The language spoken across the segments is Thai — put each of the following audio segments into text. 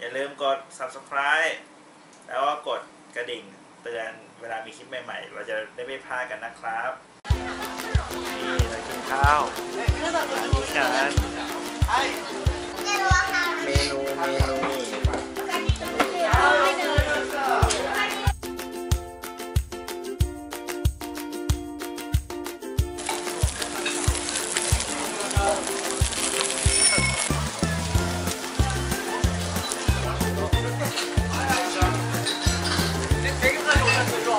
อย่าลืมกด subscribe แล้วก็กดกระดิ่งเตือนเวลามีคลิปใหม่ๆเราจะได้ไม่พลาดกันนะครับนี่เรากินข้าวกันเมนู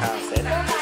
ข้าวเสร็จ